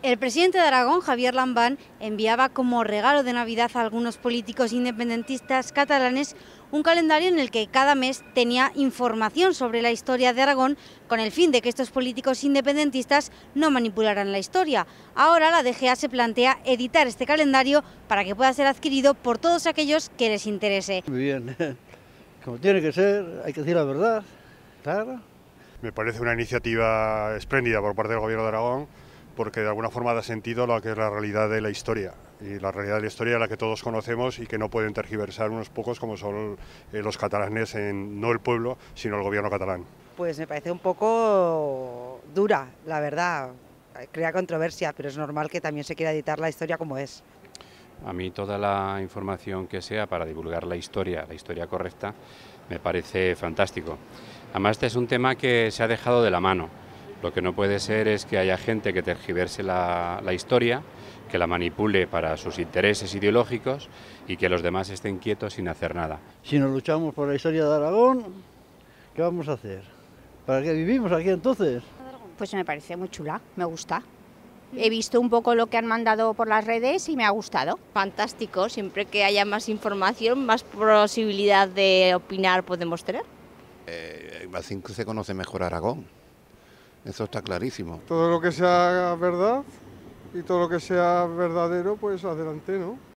El presidente de Aragón, Javier Lambán, enviaba como regalo de Navidad a algunos políticos independentistas catalanes un calendario en el que cada mes tenía información sobre la historia de Aragón con el fin de que estos políticos independentistas no manipularan la historia. Ahora la DGA se plantea editar este calendario para que pueda ser adquirido por todos aquellos que les interese. Muy bien, como tiene que ser, hay que decir la verdad, claro. Me parece una iniciativa espléndida por parte del Gobierno de Aragón, porque de alguna forma da sentido a lo que es la realidad de la historia, y la realidad de la historia es la que todos conocemos y que no pueden tergiversar unos pocos como son los catalanes, no el pueblo, sino el gobierno catalán. Pues me parece un poco dura, la verdad, crea controversia, pero es normal que también se quiera editar la historia como es. A mí toda la información que sea para divulgar la historia correcta, me parece fantástico. Además, este es un tema que se ha dejado de la mano. Lo que no puede ser es que haya gente que tergiverse la historia, que la manipule para sus intereses ideológicos y que los demás estén quietos sin hacer nada. Si nos luchamos por la historia de Aragón, ¿qué vamos a hacer? ¿Para qué vivimos aquí entonces? Pues me parece muy chula, me gusta. He visto un poco lo que han mandado por las redes y me ha gustado. Fantástico, siempre que haya más información, más posibilidad de opinar podemos tener. Así se conoce mejor Aragón. Eso está clarísimo. Todo lo que sea verdad y todo lo que sea verdadero, pues adelante, ¿no?